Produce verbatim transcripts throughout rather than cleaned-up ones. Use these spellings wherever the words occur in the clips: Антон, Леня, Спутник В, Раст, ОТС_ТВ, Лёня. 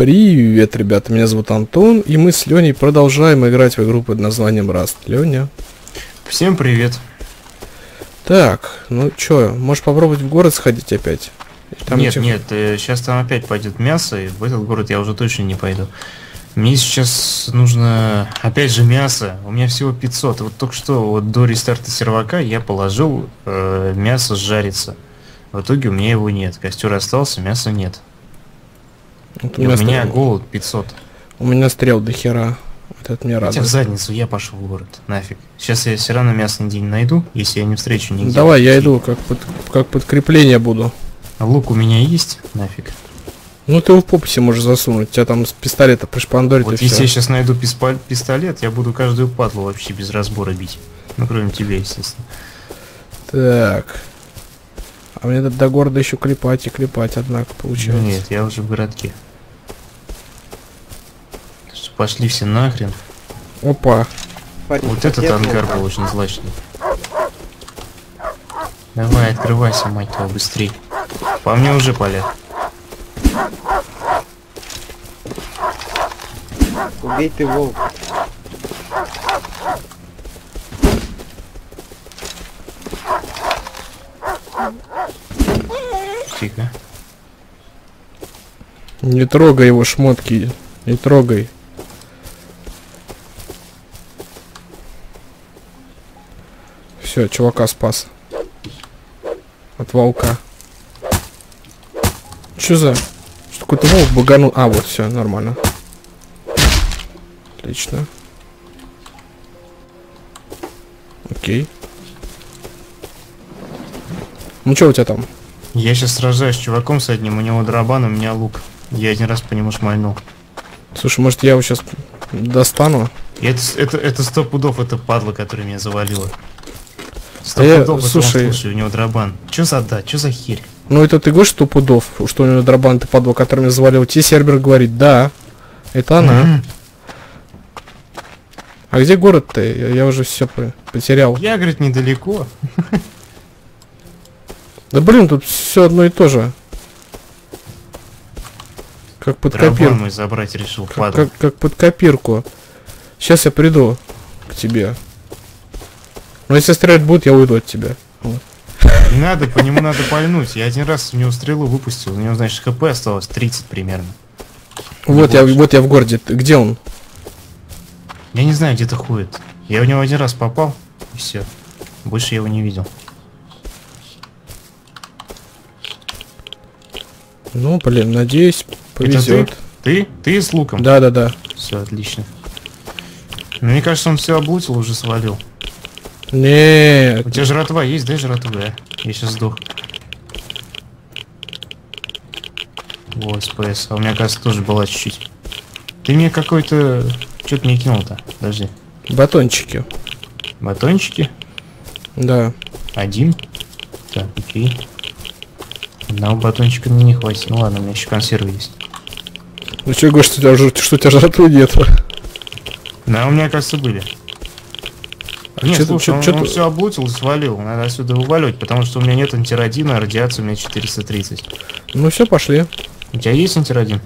Привет, ребята, меня зовут Антон, и мы с Леней продолжаем играть в игру под названием Раст. Леня. Всем привет. Так, ну чё, можешь попробовать в город сходить опять? Там нет, этих... нет, сейчас там опять пойдет мясо, и в этот город я уже точно не пойду. Мне сейчас нужно, опять же, мясо. У меня всего пятьсот. Вот только что, вот до рестарта сервака я положил э, мясо жариться. В итоге у меня его нет. Костер остался, мяса нет. Вот у меня, у меня стрел... голод пятьсот. У меня стрел до хера. Вот это мне радует. Хотя в задницу я пошел в город. Нафиг. Сейчас я все равно мясо нигде не найду, если я не встречу нигде. Давай, я иду, как, под... как подкрепление буду. Лук у меня есть? Нафиг. Ну ты его в попусе можешь засунуть, тебя там с пистолета пришпандорит. Вот если я сейчас найду пистолет, я буду каждую падлу вообще без разбора бить. Ну кроме тебя, естественно. Так. А мне до города еще клепать и клепать, однако, получается. Нет, я уже в городке. Пошли все нахрен. Опа. Парень, вот этот ангар был очень злачный. Давай, открывайся, мать твою, быстрей. По мне уже палят. Убей ты, волк. Тихо. Не трогай его шмотки. Не трогай. Все, чувака спас. От волка. Че за? Что какой-то волк баганул. А, вот все, нормально. Отлично. Окей. Ну что у тебя там? Я сейчас сражаюсь с чуваком с одним, у него дробан, у меня лук. Я один раз по нему шмальнул. Слушай, может я его сейчас достану? Это, это, это сто пудов, это падла, которая меня завалила. Сто а пудов, я, слушай... Он, слушай, у него дробан. Че за да, че за херь? Ну это ты говоришь сто пудов, что у него дробан, ты падла, которая меня завалила. Тебе сервер говорит, да. Это она. Mm-hmm. А где город-то? Я, я уже все потерял. Я, говорит, недалеко. Да блин, тут все одно и то же. Как под копирку. Забрать решил. Как, как, как под копирку. Сейчас я приду к тебе. Но если стрелять будет, я уйду от тебя. Вот. Не надо, по нему надо пальнуть. Я один раз у него стрелу выпустил. У него, значит, хп осталось тридцать примерно. Вот я, вот я в городе. Где он? Я не знаю, где-то ходит. Я в него один раз попал, и все. Больше я его не видел. Ну, блин, надеюсь, повезет. Ты? ты? Ты с луком? Да, да, да. Все, отлично. Мне кажется, он все облутил, уже свалил. Нет. У тебя жратва есть, да, жратва? Да? Я сейчас сдох. Вот, эс пи эс. А у меня, кажется, тоже была чуть-чуть. Ты мне какой-то... Что-то мне кинул-то. Подожди. Батончики. Батончики? Да. Один? Так, окей. Одного батончика мне не хватит. Ну ладно, у меня еще консервы есть. Ну что, Гош, что у тебя жратвы нет? Да, у меня, кажется, были. А нет, слушай, он, он все облутил, свалил. Надо отсюда вываливать, потому что у меня нет антирадина, а радиация у меня четыреста тридцать. Ну все, пошли. У тебя есть антирадин?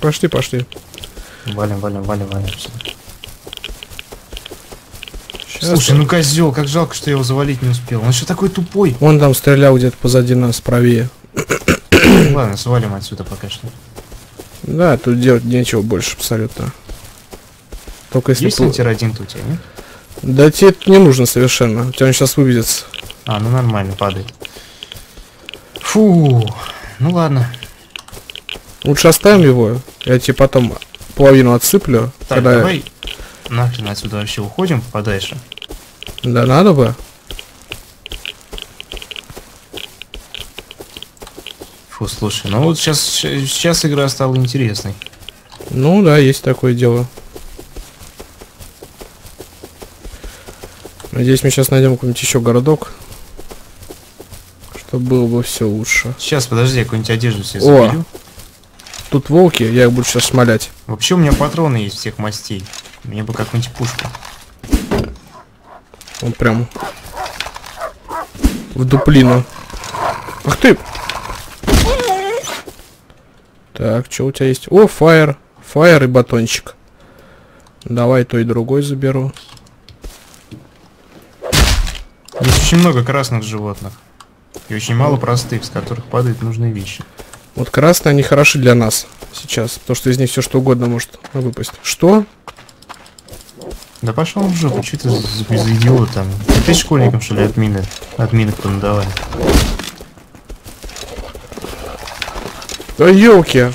Пошли, пошли. Валим, валим, валим, валим. Сейчас. Слушай, ну козел, как жалко, что я его завалить не успел. Он еще такой тупой. Он там стрелял где-то позади нас, правее. Ладно, свалим отсюда пока что. Да, тут делать нечего больше абсолютно. Только если... Есть антирадин тут, а нет? Да тебе это не нужно совершенно. У тебя он сейчас выведется. А, ну нормально, падает. Фу, ну ладно. Лучше оставим его. Я тебе потом половину отсыплю. Так, когда... давай... Нахрен отсюда вообще уходим подальше. Да надо бы. Фу, слушай, ну вот сейчас, сейчас игра стала интересной. Ну да, есть такое дело. Надеюсь, мы сейчас найдем какой-нибудь еще городок. Чтобы было бы все лучше. Сейчас, подожди, я какую-нибудь одежду себе заберу. Тут волки, я их буду сейчас шмалять. Вообще у меня патроны есть всех мастей. Мне бы какую-нибудь пушку. Он прям в дуплину. Ах ты! Так, что у тебя есть? О, фаер. Фаер и батончик. Давай то и другой заберу. Здесь очень много красных животных. И очень мало простых, с которых падают нужные вещи. Вот красные, они хороши для нас сейчас. Потому что из них все что угодно может выпасть. Что? Да пошел в жопу, что ты за идиот там? Ты школьником, что ли, админы? Админы понадавали. Да елки!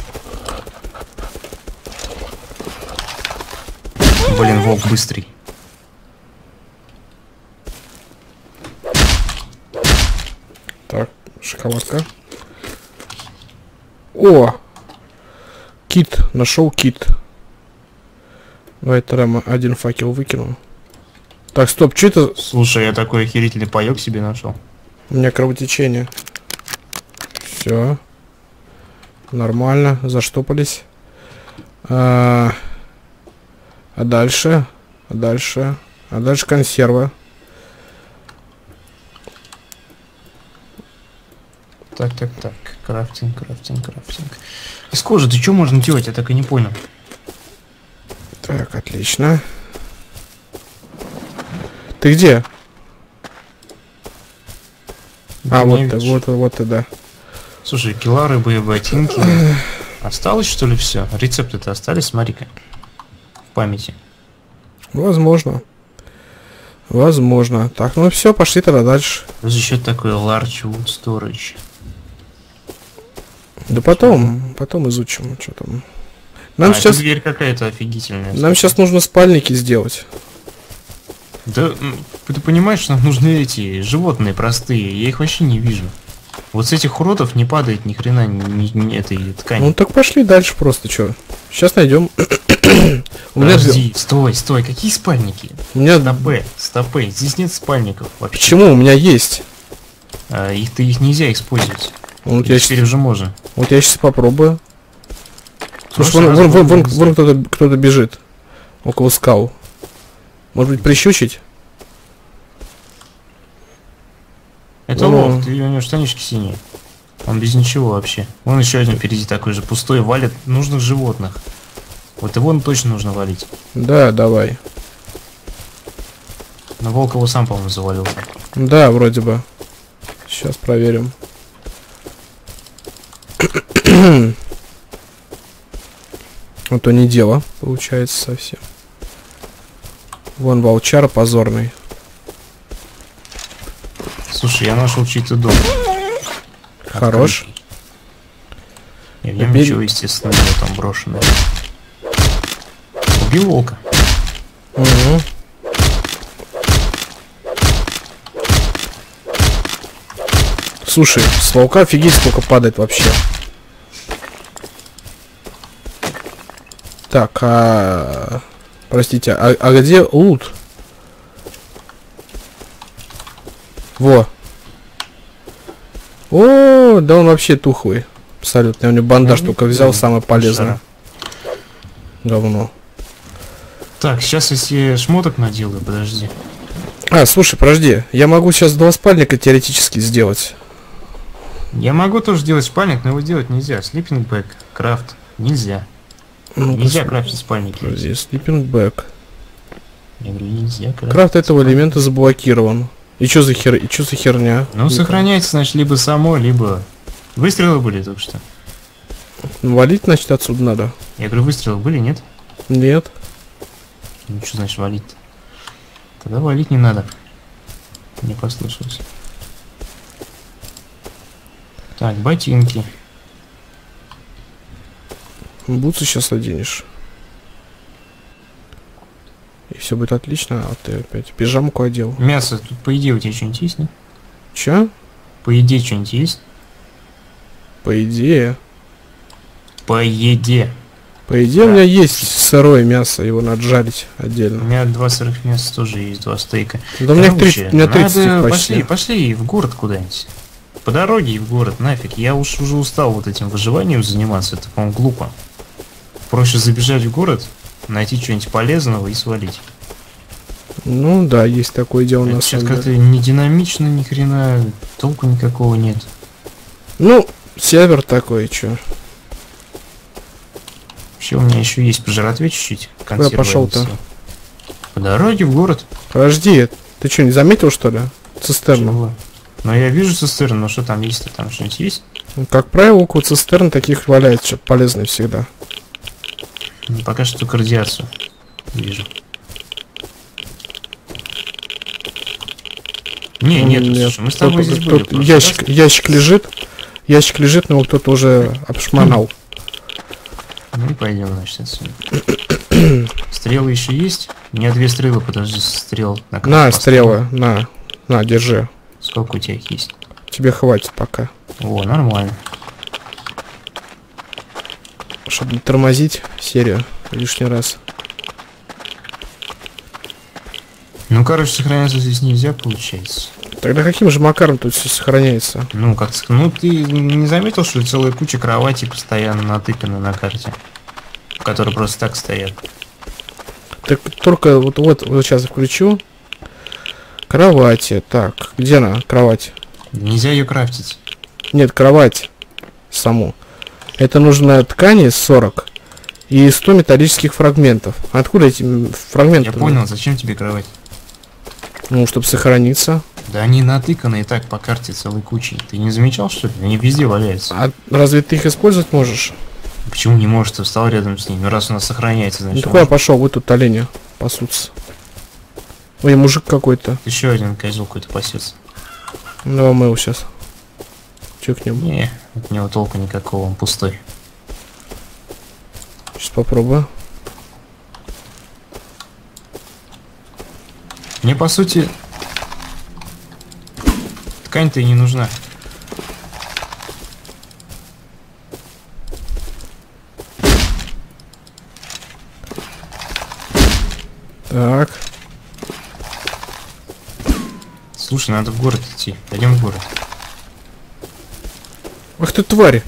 Блин, волк быстрый. Так, шоколадка. О! Кит, нашел кит. Давай тогда мы один факел выкину. Так, стоп, что это? Слушай, я такой охерительный паёк себе нашел. У меня кровотечение. Все. Нормально, заштопались. А, а дальше? А дальше? А дальше консерва. Так, так, так. Крафтинг, крафтинг, крафтинг. Из кожи ты что можно делать? Я так и не понял. Так, отлично. Ты где? Да а, вот ты, вот, вот ты, да. Слушай, кила, рыбы и ботинки. Осталось, что ли, все? Рецепты-то остались, смотри-ка. В памяти. Возможно. Возможно. Так, ну все, пошли тогда дальше. За счет такой large wood storage. Да потом, потом изучим, что там. Нам а, сейчас... дверь какая-то офигительная. Нам сейчас нужно спальники сделать. Да, ты понимаешь, нам нужны эти животные простые, я их вообще не вижу. Вот с этих уродов не падает ни хрена ни, ни, ни этой ткани. Ну так пошли дальше просто, что? Сейчас найдем. Подожди, меня... стой, стой, какие спальники? У меня... Стопы, стопы, здесь нет спальников вообще. Почему? У меня есть. А, их, их нельзя использовать. Вот я теперь сейчас... уже можно. Вот я сейчас попробую. Слушай, вон, вон, вон, вон, вон кто-то кто-то бежит. Около скал. Может быть, прищучить? Это лов, у него штанишки синие. Он без ничего вообще. Вон еще один впереди такой же, пустой, валит нужных животных. Вот его точно нужно валить. Да, давай. Но волк его сам, по-моему, завалил. Да, вроде бы. Сейчас проверим. Ну то не дело, получается совсем. Вон волчара позорный. Слушай, я нашел чей-то дом. Хорош. И в нем ничего, естественно, там брошено. Убил волка. Угу. Слушай, с волка офигеть сколько падает вообще. Так, а... Простите, а, а где лут? Во. О, да он вообще тухлый. Абсолютно. Я у него бандаж только взял, самое полезное. Говно. Так, сейчас я себе шмоток наделаю, подожди. А, слушай, подожди. Я могу сейчас два спальника теоретически сделать. Я могу тоже делать спальник, но его делать нельзя. Слиппинг-бэк, крафт, нельзя. Ну, нельзя крафтить спальники. Здесь слиппинг-бэк. Я говорю, нельзя крафтить. Крафт этого элемента заблокирован. И чё за хер... И чё за херня? Ну, сохраняется, значит, либо само, либо... Выстрелы были только что. Ну, валить, значит, отсюда надо. Я говорю, выстрелы были, нет? Нет. Ну, что значит валить-то? Тогда валить не надо. Не послышалось. Так, ботинки. Бутсы сейчас оденешь. И все будет отлично, а ты опять пижамку одел. Мясо, тут по идее у тебя что-нибудь есть, не? Че? По идее что-нибудь есть? По идее. По еде. По идее да. У меня есть сырое мясо, его надо жарить отдельно. У меня два сырых мяса тоже есть, два стейка. Да у меня тридцать, у меня тридцать надо... почти. Пошли, пошли в город куда-нибудь. По дороге и в город, нафиг. Я уж уже устал вот этим выживанием заниматься, это, по-моему, глупо. Проще забежать в город, найти что-нибудь полезного и свалить. Ну да, есть такое дело на самом деле. Сейчас как-то не динамично ни хрена, толку никакого нет. Ну, север такой, чё. Вообще у меня еще есть пожиратве чуть-чуть. Куда пошел-то? По дороге в город. Подожди, ты что, не заметил, что ли? Цистерну. Но я вижу цистерну, но что там есть-то? Там что-нибудь есть? Ну, как правило, около цистерн таких валяется, что полезное всегда. Ну, пока что только радиацию вижу. Не, нет, нет. Слушай, мы с тобой здесь были, ящик, ящик лежит, ящик лежит, но кто-то уже обшмонал. Ну пойдем, значит, отсюда. Стрелы еще есть? У меня две стрелы, подожди, стрел. На, на стрелы, на, на, держи. Сколько у тебя их есть? Тебе хватит пока. О, нормально. Чтобы не тормозить серию лишний раз. Ну, короче, сохраняться здесь нельзя, получается. Тогда каким же макаром тут все сохраняется? Ну, как ну ты не заметил, что целая куча кроватей постоянно натыкана на карте, которые просто так стоят. Так только вот, вот, вот сейчас включу. Кровати. Так, где она, кровать? Нельзя ее крафтить. Нет, кровать саму. Это нужно ткани сорок и сто металлических фрагментов. Откуда эти фрагменты? Я понял, зачем тебе кровать? Ну, чтобы сохраниться. Да они натыканы и так по карте целой кучей. Ты не замечал, что ли? Они везде валяются. А разве ты их использовать можешь? Почему не можешь? Ты встал рядом с ними. Раз у нас сохраняется, значит... Ну, такой я пошел, вы тут оленя пасутся. Ой, мужик какой-то. Еще один козел какой-то пасется. Ну, а мы его сейчас... Чукнем. Не, от него толку никакого, он пустой. Сейчас попробую. Мне, по сути, ткань-то и не нужна. Так. Слушай, надо в город идти. Пойдем в город. Ах ты тварь!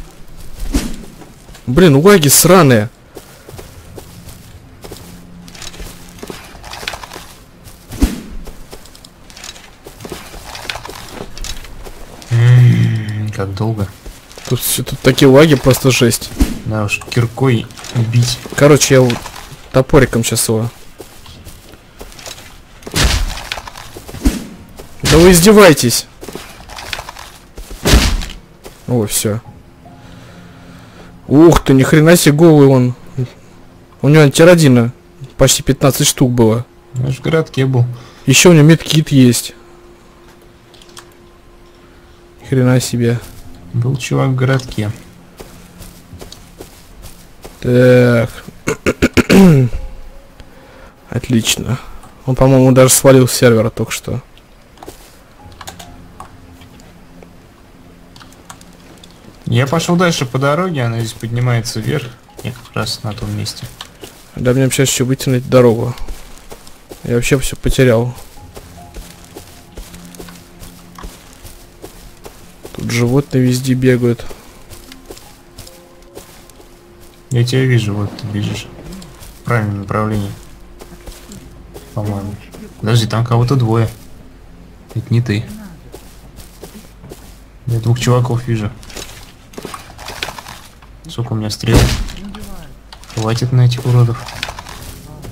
Блин, лаги сраные! Ммм, как долго. Тут, тут такие лаги, просто жесть. Да уж, киркой бить. Короче, я вот топориком сейчас его. Да вы издеваетесь! О, все. Ух ты, ни хрена себе голый он. У него антирадина. Почти пятнадцать штук было. Я ж в городке был. Еще у него медкит есть. Ни хрена себе. Был чувак в городке. Так. Отлично. Он, по-моему, даже свалил с сервера только что. Я пошел дальше по дороге, она здесь поднимается вверх. Я как раз на том месте. Да мне сейчас еще вытянуть дорогу. Я вообще все потерял. Тут животные везде бегают. Я тебя вижу, вот ты бежишь. В правильном направлении. По-моему. Подожди, там кого-то двое. Это не ты. Я двух чуваков вижу. Сколько у меня стрел? Хватит на этих уродов.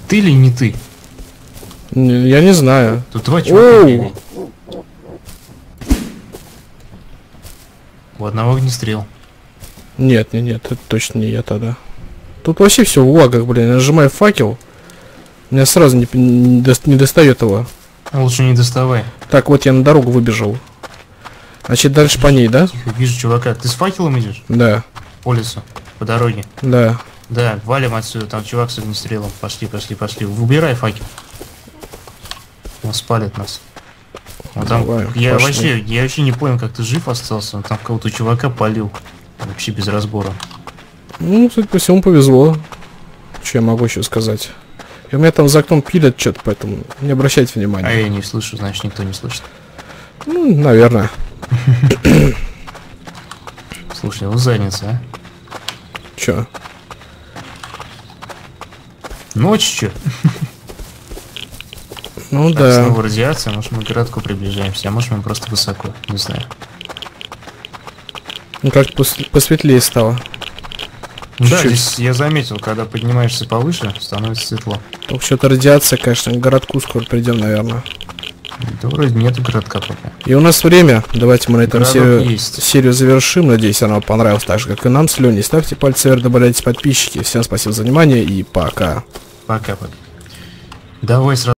Ты или не ты? Не, я не знаю. Тут два чувака. У одного огнестрел. Нет, нет, нет, это точно не я тогда. Тут вообще все в лагах, блин. Я нажимаю факел. Меня сразу не, не, до, не достает его. Лучше не доставай. Так, вот я на дорогу выбежал. Значит, дальше вижу, по ней, да? Тихо, вижу чувака. Ты с факелом идешь? Да. По лесу, по дороге. Да. Да, валим отсюда, там чувак с огнестрелом. Пошли, пошли, пошли. Выбирай факел. Он спалит нас. Вот там, давай, я, вообще, я вообще не понял, как ты жив остался. Он там кого-то чувака палил. Вообще без разбора. Ну, судя по всему, повезло. Что я могу еще сказать? И у меня там за окном пилят что-то, поэтому не обращайте внимания. А я не слышу, значит, никто не слышит. Ну, наверное. Слушай, его задница, а? Чё? Ночь чё? Ну так, да. Снова радиация, может мы к городку приближаемся, а может мы просто высоко, не знаю. Ну как-то посветлее стало. Чуть-чуть. Да, здесь я заметил, когда поднимаешься повыше, становится светло. Только что-то радиация, конечно, к городку скоро придем, наверное. Да вроде нету городка пока. И у нас время. Давайте мы на этом серию, серию завершим. Надеюсь, она вам понравилась так же, как и нам с Леней. Ставьте пальцы вверх, добавляйтесь подписчики. Всем спасибо за внимание и пока. Пока-пока. Давай сразу.